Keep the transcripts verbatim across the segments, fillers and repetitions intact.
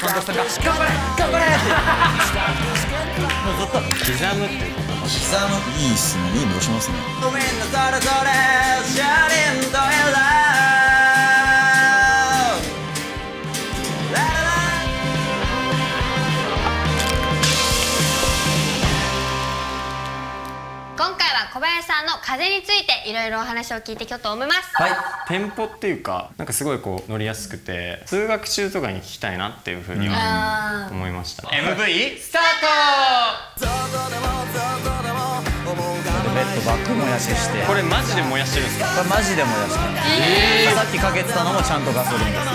頑張れ頑張れもうずっと刻むっていうこと刻むいいっすね、いいのしますね。ごめんなそれぞれシャリンとエラー小林さんの風についていろいろお話を聞いていきようと思います。はい、テンポっていうかなんかすごいこう乗りやすくて通学中とかに聞きたいなっていうふうには思いました。 エムブイ スタート。ベッドバック燃やししてこれマジで燃やしてるんですか？これマジで燃やしてる、えー、さっきかけてたのもちゃんとガソリンです。極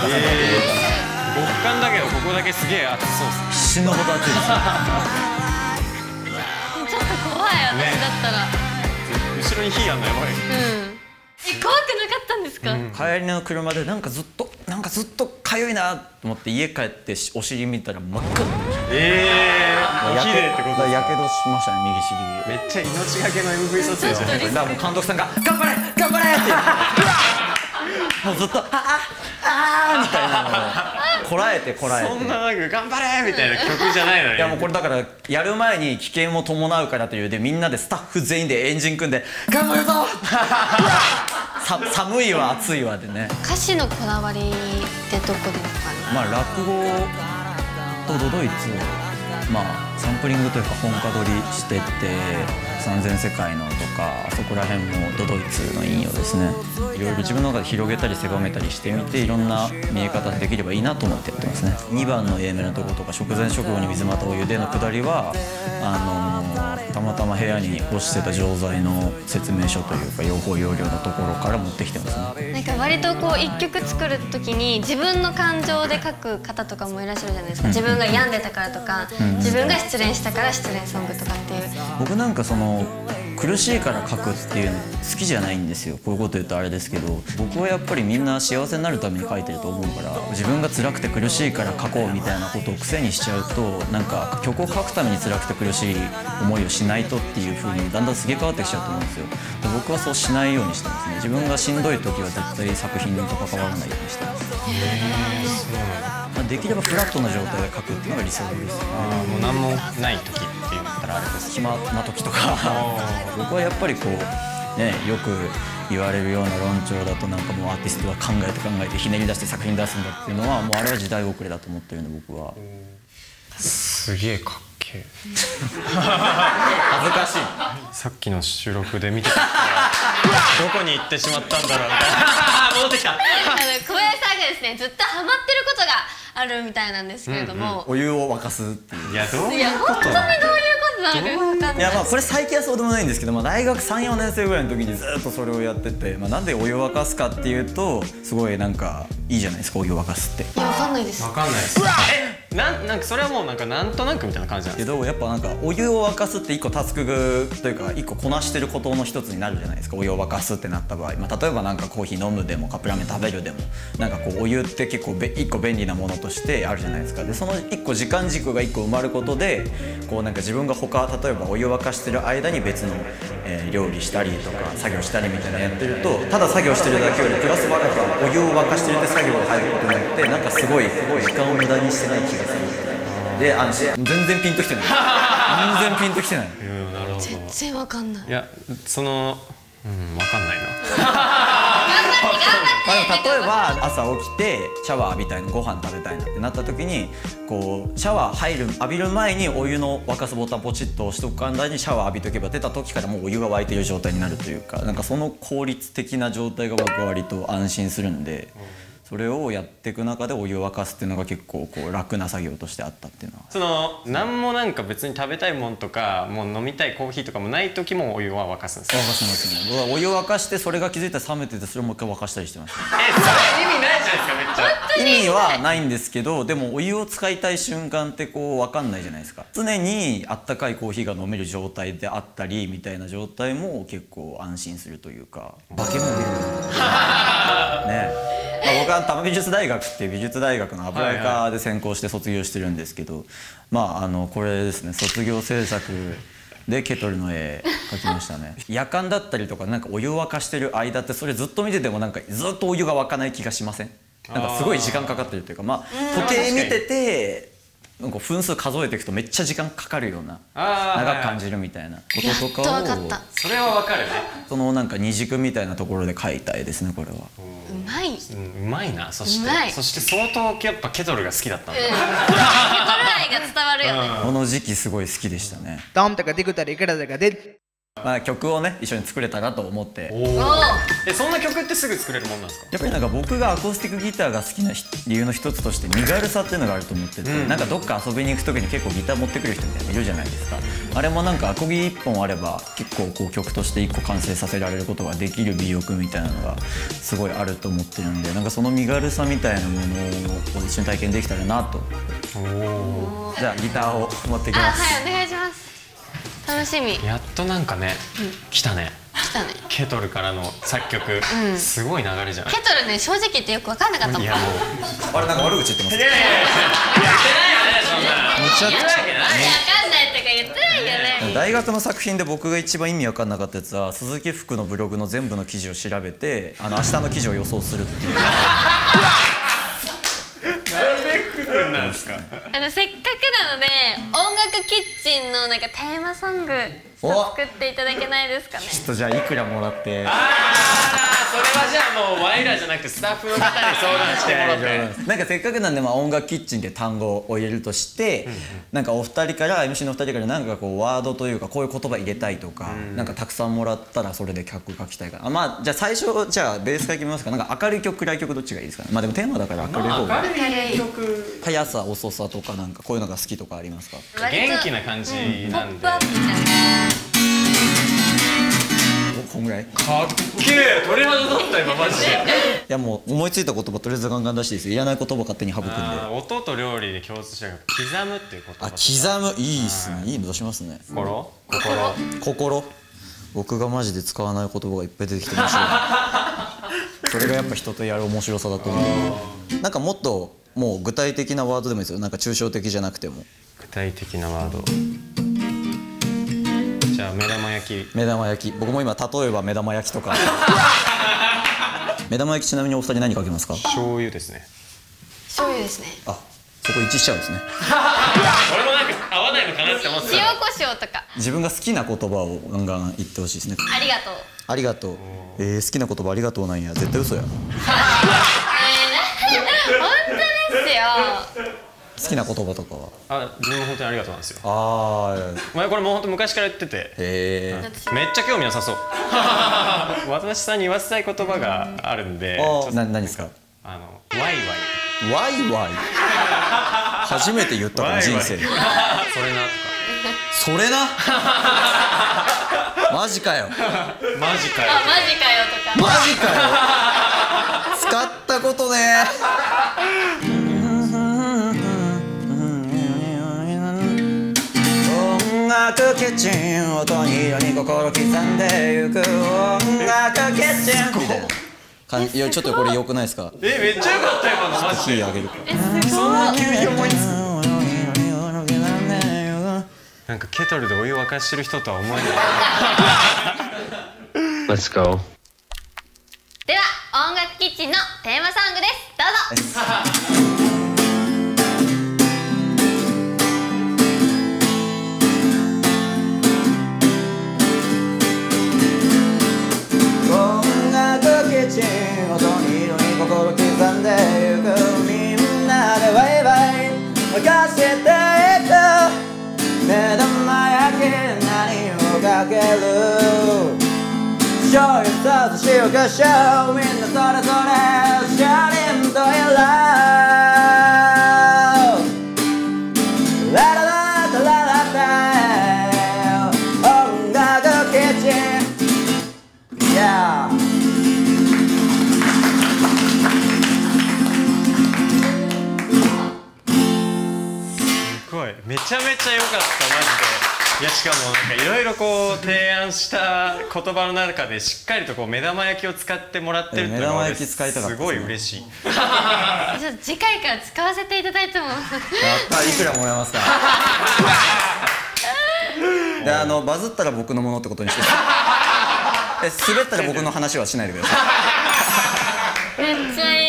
寒だけどここだけすげえ熱そうっす。死ぬほど熱いですちょっと怖い私だったら、ね、後ろに火あんのやばい。うん。え、怖くなかったんですか？うん、帰りの車でなんかずっとなんかずっと痒いなと思って家帰ってお尻見たら真っ赤。ええー。綺麗ってことだ。やけどしましたね右尻。めっちゃ命がけの エムブイ 卒業じゃないですか。だからもう監督さんが頑張れ頑張れって。もうずっとああああみたいなのを。こらえてこらえてそんななんか頑張れみたいな曲じゃないのよ。いやもうこれだからやる前に危険を伴うからというでみんなでスタッフ全員でエンジン組んで頑張るぞ寒いわ暑いわでね。歌詞のこだわりってどこですかね？まあ落語と都々逸をまあサンプリングというか本歌取りしてて三千世界のとかあそこら辺も都々逸の引用ですね。いろいろ自分の中で広げたり狭めたりしてみていろんな見え方できればいいなと思ってやってますね。にばんの A メロのとことか食前食後に水またお湯でのくだりはあのー、たまたま部屋に干してた錠剤の説明書というか用法用量のところから持ってきてますね。なんか割とこういっきょく作る時に自分の感情で書く方とかもいらっしゃるじゃないですか、うん、自分が病んでたからとか、うん、自分が失恋したから失恋ソングとかっていう。僕なんかその苦しいから書くっていうの好きじゃないんですよ。こういうこと言うとあれですけど僕はやっぱりみんな幸せになるために書いてると思うから自分が辛くて苦しいから書こうみたいなことを癖にしちゃうとなんか曲を書くために辛くて苦しい思いをしないとっていう風にだんだんすげえ変わってきちゃうと思うんですよ。で僕はそうしないようにしてますね。自分がしんどい時は絶対作品と関わらないようにしてます。まあできればフラットな状態で書くっていうのが理想です。あーもう何もない時っていうあれです暇な時とか僕はやっぱりこうねよく言われるような論調だとなんかもうアーティストは考えて考えてひねり出して作品出すんだっていうのはもうあれは時代遅れだと思ってるんで僕は。すげえかっけえ恥ずかしい。さっきの収録で見てたどこに行ってしまったんだろうみたいな戻ってきた。小林さんがですねずっとハマってることがあるみたいなんですけれども、うん、うん、お湯を沸かすっていう。いやどういうこと？いや本当にどういういやまあこれ最近はそうでもないんですけど、まあ、大学さんよねんせいぐらいの時にずっとそれをやってて、まあ、なんでお湯を沸かすかっていうとすごいなんかいいじゃないですかお湯を沸かすって。いや分かんないです。分かんないです。えなんなんかそれはもうなんかなんとなくみたいな感じなんですけどやっぱなんかお湯を沸かすって一個タスクというか一個こなしてることの一つになるじゃないですかお湯を沸かすってなった場合、まあ、例えばなんかコーヒー飲むでもカップラーメン食べるでもなんかこうお湯って結構べ一個便利なものとしてあるじゃないですか。でその一個時間軸が一個埋まることでこうなんか自分が他例えばお湯を沸かしてる間に別の、えー、料理したりとか作業したりみたいなのやってるとただ作業してるだけよりプラスバラがお湯を沸かしてるって作業が入ることによってなんかすごいすごい時間を無駄にしてない気がするであの全然ピンときてない全然ピンときてない全然わかんない。いやそのうんわかんないなまあ例えば朝起きてシャワー浴びたいのご飯食べたいなってなった時にこうシャワー入る浴びる前にお湯の沸かすボタンポチッと押しとく間にシャワー浴びとけば出た時からもうお湯が沸いている状態になるというかなんかその効率的な状態が僕は割と安心するんでそれをやっていく中でお湯を沸かすっていうのが結構こう楽な作業としてあったっていうのはその何もなんか別に食べたいもんとかもう飲みたいコーヒーとかもない時もお湯は沸かすんですか？沸かしますね。お湯を沸かしてそれが気づいたら冷めててそれをもう一回沸かしたりしてましたえそれ意味ないじゃないですか。めっちゃ意味はないんですけどでもお湯を使いたい瞬間ってこう分かんないじゃないですか。常にあったかいコーヒーが飲める状態であったりみたいな状態も結構安心するというか化け物見るね。まあ僕は多摩美術大学っていう美術大学の油絵科で専攻して卒業してるんですけどまああのこれですね卒業制作でケトルの絵描きましたね夜間だったりとかなんかお湯を沸かしてる間ってそれずっと見ててもなんかずっとお湯が沸かない気がしません？なんかすごい時間かかってるっていうか、まあ時計見ててなんか分数数えていくとめっちゃ時間かかるような、長く感じるみたいなこととかを、やっと分かった。それは分かるね。そのなんか二軸みたいなところで書いたいですね、これは。うまい。うまいな。そしてそして相当やっぱケトルが好きだったんだ。ケトル愛が伝わるよね。この時期すごい好きでしたね。ダンとかデクタリクラだかで。まあ曲をね一緒に作れたらと思って。え、そんな曲ってすぐ作れるもんなんですか？やっぱりなんか僕がアコースティックギターが好きな理由の一つとして身軽さっていうのがあると思ってて、うん、なんかどっか遊びに行く時に結構ギター持ってくる人みたいないるじゃないですか。あれもなんかアコギいっぽんあれば結構こう曲としていっこ完成させられることができる美欲みたいなのがすごいあると思ってるんで、なんかその身軽さみたいなものを一緒に体験できたらなと。じゃあギターを持ってきます。はい、お願いします。楽しみ。やっとなんかね、来たね。来たね。ケトルからの作曲、すごい流れじゃない。ケトルね、正直言ってよく分かんなかったもん。いやもう、あれなんか悪口言ってます。いやいやいや、言ってないよね、そんな。めちゃくちゃ。言うわけない。分かんないとか言ってないよね。大学の作品で僕が一番意味分かんなかったやつは、鈴木福のブログの全部の記事を調べて、あの明日の記事を予想するっていう。なんですか。あのせっかくなので音楽キッチンのなんかテーマソング作っていただけないですかね。ちょっとじゃあいくらもらって。ああ、それはじゃあもうワイラじゃなくてスタッフの方に相談してもらって。なんかせっかくなんで、まあ音楽キッチンで単語を入れるとして、うん、なんかお二人から エムシー の二人からなんかこうワードというかこういう言葉入れたいとか、うん、なんかたくさんもらったらそれで曲書きたいから。あ、まあじゃあ最初じゃあベースから決めますか。なんか明るい曲暗い曲どっちがいいですかね。まあでもテーマだから明るい方が。速さ遅さとかなんかこういうのが好きとかありますか？元気な感じなんで。こんぐらい。かっけえ、鳥肌だった今マジで。いやもう思いついた言葉とりあえずガンガン出していいですよ。いらない言葉勝手に省くんで。音と料理で共通してる刻むっていうこと。あ、刻むいいですね。いいの出しますね。心心心。僕がマジで使わない言葉がいっぱい出てきて面白い。それがやっぱ人とやる面白さだと思う。なんかもっともう具体的なワードでもいいですよ。なんか抽象的じゃなくても。具体的なワード。じゃあ目玉焼き。目玉焼き。僕も今例えば目玉焼きとか。目玉焼き、ちなみにお二人何かけますか？醤油ですね。醤油ですね。あ、そこ一致しちゃうんですね。俺もなんか合わないのかなって思ってた。塩コショウとか。自分が好きな言葉をガンガン言ってほしいですね。ありがとう。ありがとう。えー、好きな言葉ありがとうなんや。絶対嘘や。好きな言葉とかは、あ、自分も本当にありがとうなんですよ。ああ、前これもう本当昔から言ってて、へー、めっちゃ興味なさそう。私さんに言わせたい言葉があるんで。な、何ですか？あの、ワイワイ。ワイワイ。初めて言ったかも人生で。それなとか。それな。マジかよ。マジかよ。マジかよとか。マジかよ。使ったことね。音楽キッチン、音に色に心刻んでゆく音楽キッチンみたいな感じ。いや、ちょっとこれ良くないですか？え、めっちゃ良かったよ今のマジで。キー上げるから。そんな急に思いつく。なんかケトルでお湯沸かしてる人とは思えない。Let's go。 では音楽キッチンのテーマソングです。どうぞ。音に色に心刻んでゆく、みんなでワイワイ沸かしていた目玉焼き、何をかける醤油と塩コショウ、みんなそれぞれシャリンとやらラララララララ、音楽キッチン、yeah。めちゃめちゃ良かったマジで。いや、しかもなんかいろいろこう提案した言葉の中でしっかりとこう目玉焼きを使ってもらってるっていうのがすごい嬉しい。じゃあ次回から使わせていただいても。やった。いくらもらえますか？で、あのバズったら僕のものってことにして。え、滑ったら僕の話はしないでください。めっちゃいい。